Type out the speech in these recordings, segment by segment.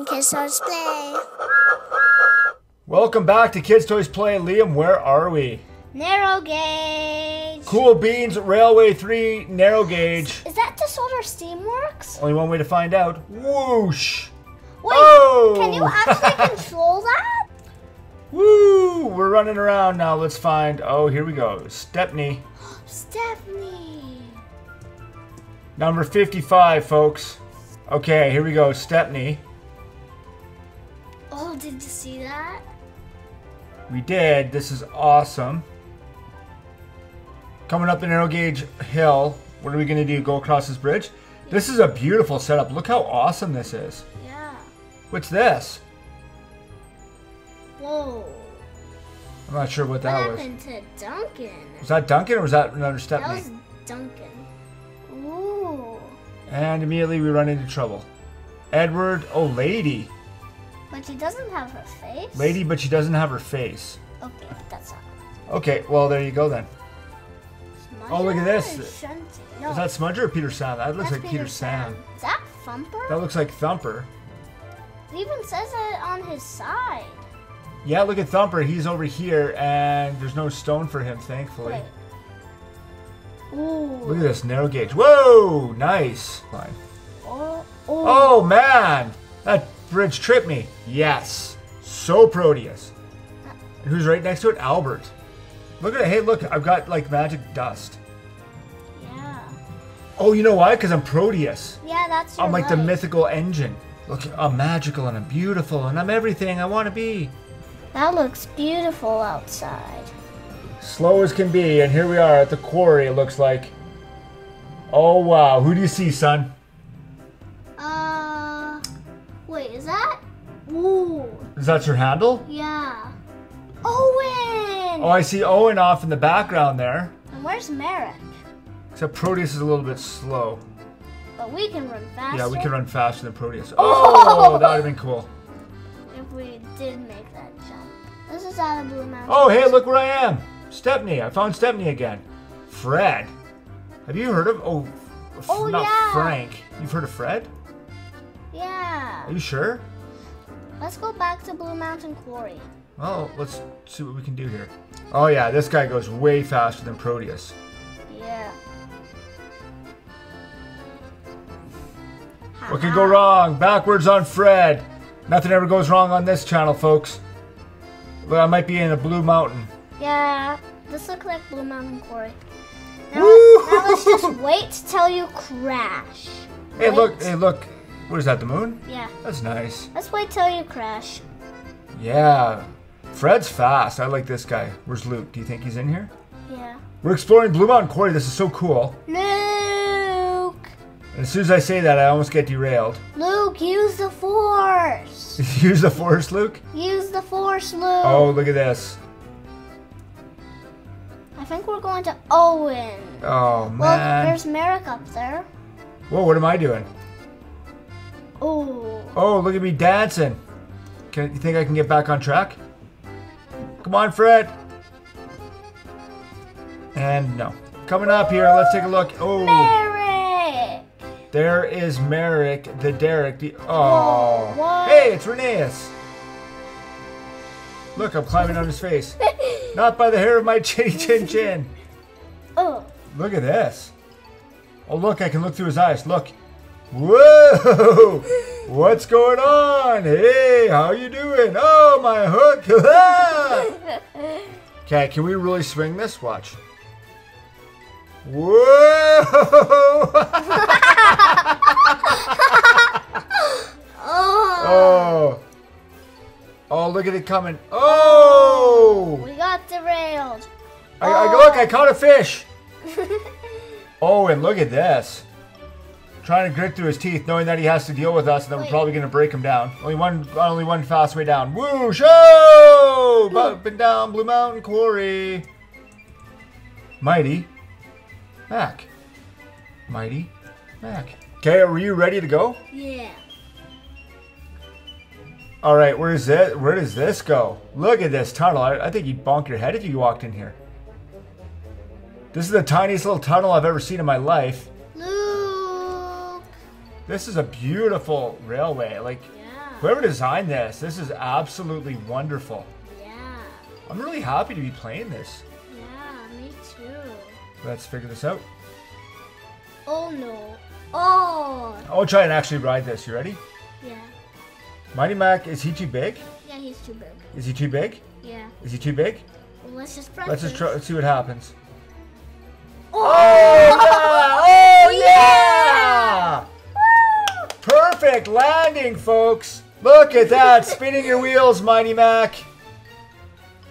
Okay, so let's play. Welcome back to Kids Toys Play. Liam, where are we? Narrow gauge. Cool Beans Railway 3 narrow gauge. Is that just what our steam works? Only one way to find out. Whoosh. Wait, oh! Can you actually control that? Woo! We're running around now. Let's find. Oh, here we go. Stepney. Stepney. Number 55, folks. Okay, here we go. Stepney. Oh, did you see that? We did. This is awesome. Coming up the narrow gauge hill. What are we going to do? Go across this bridge? Yeah. This is a beautiful setup. Look how awesome this is. Yeah. What's this? Whoa. I'm not sure what that was. What happened to Duncan? Was that Duncan or was that another Stepney? That was Duncan. Ooh. And immediately we run into trouble. Edward, oh, lady. But she doesn't have her face. Lady, but she doesn't have her face. Okay, that's not right. Okay, well, there you go then. Smudger, oh, look at this. No. Is that Smudger or Peter Sam? That looks like Peter Sam. Is that Thumper? That looks like Thumper. It even says it on his side. Yeah, look at Thumper. He's over here, and there's no stone for him, thankfully. Wait. Ooh. Look at this narrow gauge. Whoa, nice. Oh, oh. Oh, man. That bridge tripped me. Yes. So Proteus. And who's right next to it? Albert. Look at it. Hey, look. I've got, like, magic dust. Yeah. Oh, you know why? Because I'm Proteus. Yeah, that's your I'm like the mythical engine. Look, I'm magical, and I'm beautiful, and I'm everything I want to be. That looks beautiful outside. Slow as can be, and here we are at the quarry, it looks like. Oh, wow. Who do you see, son? Wait, is that? Ooh. Is that your handle? Yeah. Owen! Oh, I see Owen off in the background there. And where's Merrick? Except Proteus is a little bit slow. But we can run faster. Yeah, we can run faster than Proteus. Oh, that would have been cool. If we did make that jump. This is out of Blue Mountain. Oh, hey, look where I am. Stepney. I found Stepney again. Fred. Have you heard of... Oh, not yeah. Frank. You've heard of Fred? Yeah. Are you sure? Let's go back to Blue Mountain Quarry. Well, let's see what we can do here. Oh, yeah, this guy goes way faster than Proteus. Yeah. What could go wrong? Backwards on Fred. Nothing ever goes wrong on this channel, folks. But I might be in a Blue Mountain. Yeah, this looks like Blue Mountain Quarry. Now let's just wait till you crash. Hey, look, hey, look. What is that, the moon? Yeah. That's nice. Let's wait till you crash. Yeah. Fred's fast. I like this guy. Where's Luke? Do you think he's in here? Yeah. We're exploring Blue Mountain Quarry. This is so cool. Luke! And as soon as I say that, I almost get derailed. Luke, use the force! Use the force, Luke? Use the force, Luke. Oh, look at this. I think we're going to Owen. Oh, man. Well, there's Merrick up there. Whoa, what am I doing? Oh. Oh, look at me dancing. Can you think I can get back on track? Come on, Fred. And no. Coming up here, let's take a look. Oh. Merrick. There is Merrick, the Derek, the... Oh. What? Hey, it's Rheneas. Look, I'm climbing on his face. Not by the hair of my chinny chin chin. Oh. Look at this. Oh, look, I can look through his eyes. Look. Whoa. What's going on? Hey, how you doing? Oh, my hook. Okay, can we really swing this? Watch. Whoa. Oh. Oh, look at it coming. Oh! We got derailed. Look, I caught a fish. Oh, and look at this. Trying to grit through his teeth, knowing that he has to deal with us and that we're probably going to break him down. Only one fast way down. Whoosh! Oh! Up and down Blue Mountain Quarry. Mighty Mac. Mighty Mac. Okay, are you ready to go? Yeah. All right, where is it? Where does this go? Look at this tunnel. I think you'd bonk your head if you walked in here. This is the tiniest little tunnel I've ever seen in my life. Luke. This is a beautiful railway. Like, yeah. Whoever designed this, this is absolutely wonderful. Yeah. I'm really happy to be playing this. Yeah, me too. Let's figure this out. Oh no. Oh! I'll try and actually ride this. You ready? Yeah. Mighty Mac, is he too big? Yeah, he's too big. Is he too big? Yeah. Is he too big? Well, let's just practice. Let's just try, let's see what happens. Oh, oh yeah! Oh yeah! Woo! Perfect landing, folks. Look at that, spinning your wheels, Mighty Mac.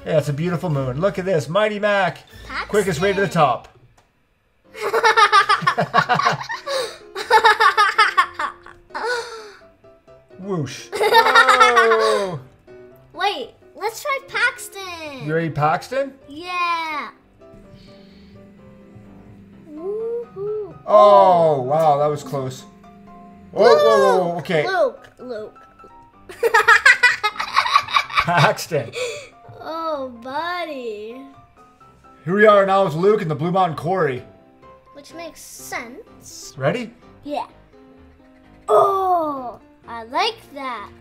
Yeah, it's a beautiful moon. Look at this, Mighty Mac. Paxton. Quickest way to the top. Whoosh. Oh. Wait, let's try Paxton. You ready, Paxton? Yeah. Woo-hoo. Oh, wow, that was close. Oh, Luke. Whoa, whoa, whoa, okay. Luke. Paxton. Oh, buddy. Here we are now with Luke in the Blue Mountain Quarry. Which makes sense. Ready? Yeah. Oh, I like that.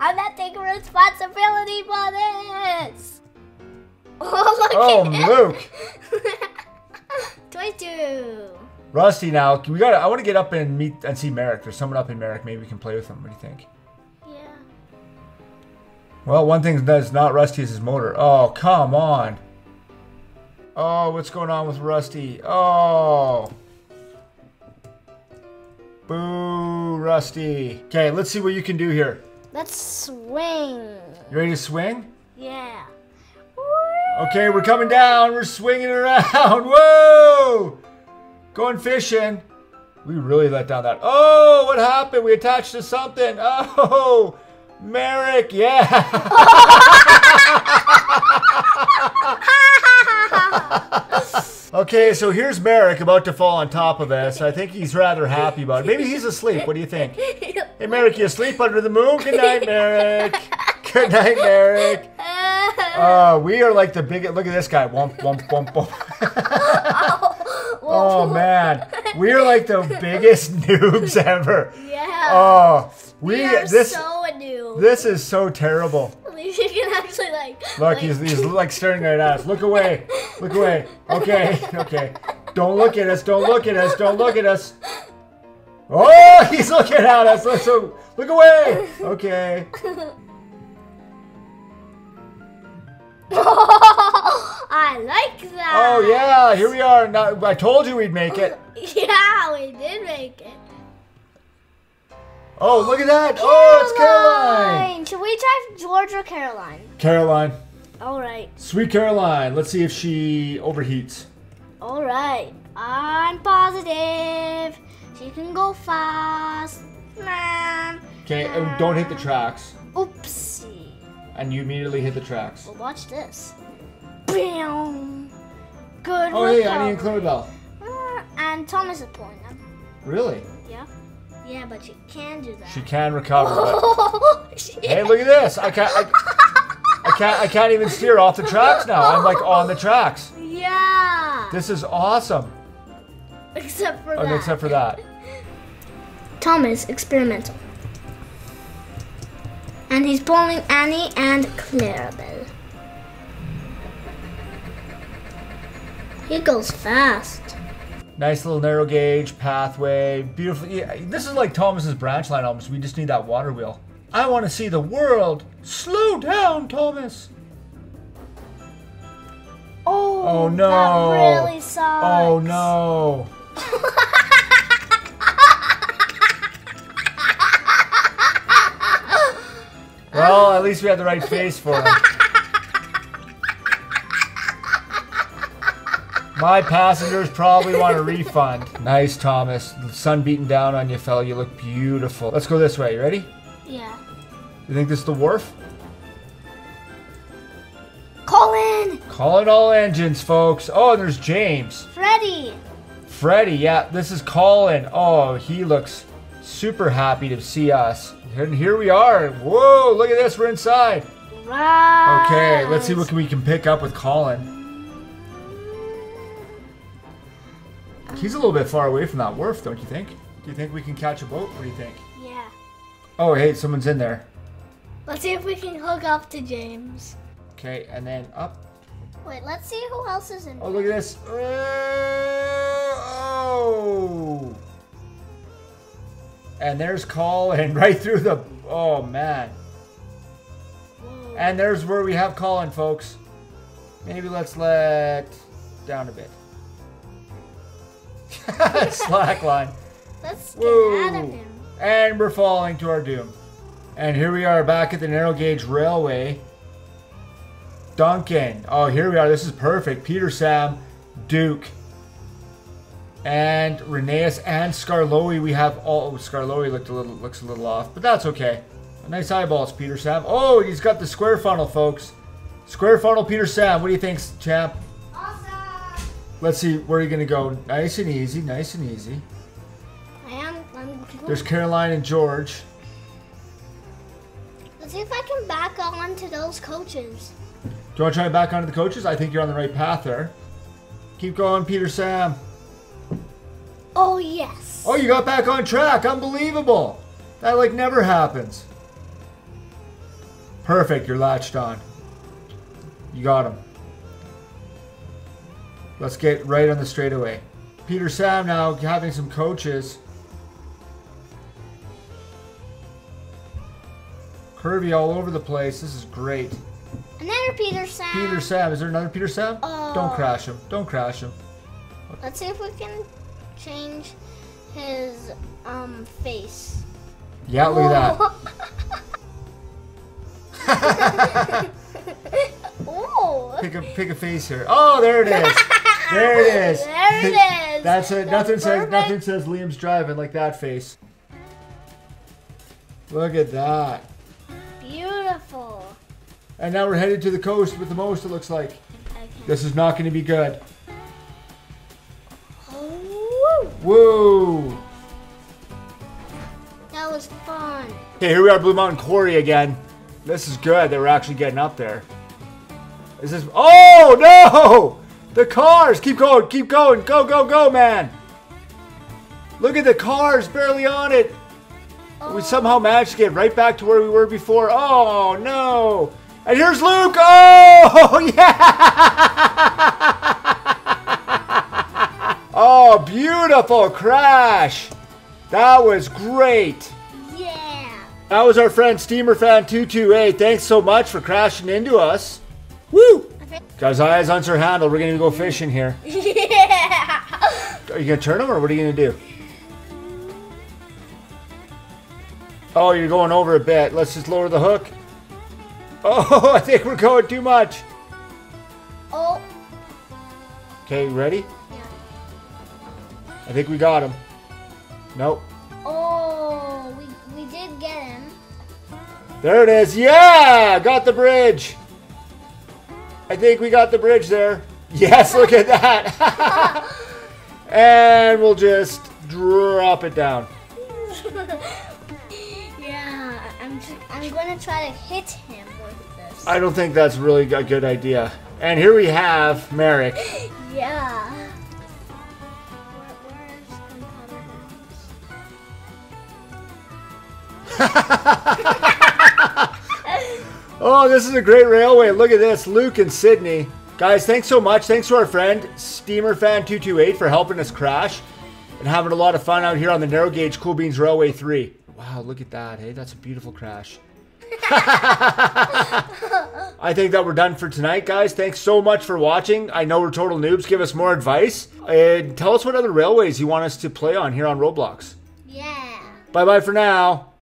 I'm not taking responsibility for this. Oh, look at Luke. 22. Rusty, now we gotta. I want to get up and meet and see Merrick. There's someone up in Merrick. Maybe we can play with him. What do you think? Yeah. Well, one thing that's not rusty is his motor. Oh, come on. Oh, what's going on with Rusty? Oh. Boo, Rusty. Okay, let's see what you can do here. Let's swing. You ready to swing? Yeah. Okay, we're coming down. We're swinging around. Whoa! Going fishing. We really let down that. Oh, what happened? We attached to something. Oh, Merrick. Yeah. Okay, so here's Merrick about to fall on top of us. I think he's rather happy about it. Maybe he's asleep. What do you think? Hey, Merrick, you asleep under the moon? Good night, Merrick. Good night, Merrick. We are like the biggest. Look at this guy. Womp, womp, womp, womp. Oh, man. We are like the biggest noobs ever. Yeah. Oh, we are so a noob. This is so terrible. You can actually look, he's like staring right at us. Look away. Look away. Okay. Okay. Don't look at us. Don't look at us. Don't look at us. Oh, he's looking at us. Look away. Okay. Oh, I like that. Oh, yeah. Here we are. Now, I told you we'd make it. Yeah, we did make it. Oh, look at that! Caroline. Oh, it's Caroline! Should we drive George or Caroline? Caroline. Alright. Sweet Caroline. Let's see if she overheats. Alright. I'm positive. She can go fast. Okay, don't hit the tracks. Oopsie. And you immediately hit the tracks. Well, watch this. Bam! Good work. Oh, hey, Annie and Clarabel. And Thomas is pulling them. Really? Yeah. Yeah, but she can do that. She can recover. Hey, look at this! I can't even steer off the tracks now. I'm like on the tracks. Yeah. This is awesome. Except for that. Except for that. Thomas experimental. And he's pulling Annie and Clarabel. He goes fast. Nice little narrow gauge pathway, beautiful. Yeah, this is like Thomas's branch line almost. We just need that water wheel. I want to see the world. Slow down, Thomas. Oh, oh no. That really sucks. Oh no. Well, at least we had the right face for him. My passengers probably want a refund. Nice, Thomas. The sun beating down on you, fella. You look beautiful. Let's go this way. You ready? Yeah. You think this is the wharf? Colin! Calling all engines, folks. Oh, and there's James. Freddy, yeah. This is Colin. Oh, he looks super happy to see us. And here we are. Whoa, look at this. We're inside. Right. Okay, let's see what we can pick up with Colin. He's a little bit far away from that wharf, don't you think? Do you think we can catch a boat? What do you think? Yeah. Oh, hey, someone's in there. Let's see if we can hook up to James. Okay, and then up. Wait, let's see who else is in there. Oh, look at this. Oh! And there's Colin right through the... Oh, man. Whoa. And there's where we have Colin, folks. Maybe let's let down a bit. Slack line. Let's get out of him. And we're falling to our doom. And here we are back at the narrow gauge railway. Duncan. Oh, here we are. This is perfect. Peter Sam, Duke, and Rheneas and Skarloey. We have all. Oh, Skarloey looks a little off, but that's okay. Nice eyeballs, Peter Sam. Oh, he's got the square funnel, folks. Square funnel, Peter Sam. What do you think, champ? Awesome. Let's see. Where are you gonna go? Nice and easy. Nice and easy. There's Caroline and George. Let's see if I can back onto those coaches. Do you want to try back onto the coaches? I think you're on the right path there. Keep going, Peter Sam. Oh, yes. Oh, you got back on track. Unbelievable. That, like, never happens. Perfect. You're latched on. You got him. Let's get right on the straightaway. Peter Sam now having some coaches. Curvy all over the place. This is great. Another Peter Sam. Peter Sam. Is there another Peter Sam? Oh. Don't crash him. Don't crash him. Let's see if we can change his face. Yeah, look at that. Oh. Pick a face here. Oh, there it is. There it is. There it is. That's it. Nothing says Liam's driving like that face. Look at that. Beautiful. And now we're headed to the coast with the most, it looks like. Okay. This is not going to be good. Oh. Woo! That was fun. Okay, here we are, Blue Mountain Quarry again. This is good that we're actually getting up there. Is this... Oh, no! The cars! Keep going, keep going. Go, go, go, man. Look at the cars barely on it. Oh. We somehow managed to get right back to where we were before. Oh, no. And here's Luke. Oh, yeah. Oh, beautiful crash. That was great. Yeah. That was our friend SteamerFan228. Thanks so much for crashing into us. Woo. Guys, eyes on her handle. We're going to go fishing here. Yeah. Are you going to turn him or what are you going to do? Oh, you're going over a bit. Let's just lower the hook. Oh, I think we're going too much. Oh. Okay, ready? Yeah. I think we got him. Nope. Oh, we did get him. There it is. Yeah, got the bridge. I think we got the bridge there. Yes, look at that. And we'll just drop it down. I'm going to try to hit him with this. I don't think that's really a good idea. And here we have Merrick. Yeah. Oh, this is a great railway. Look at this. Luke and Sydney. Guys, thanks so much. Thanks to our friend SteamerFan228 for helping us crash and having a lot of fun out here on the narrow gauge Cool Beans Railway 3. Wow, look at that, hey? That's a beautiful crash. I think that we're done for tonight, guys. Thanks so much for watching. I know we're total noobs. Give us more advice. And tell us what other railways you want us to play on here on Roblox. Yeah. Bye-bye for now.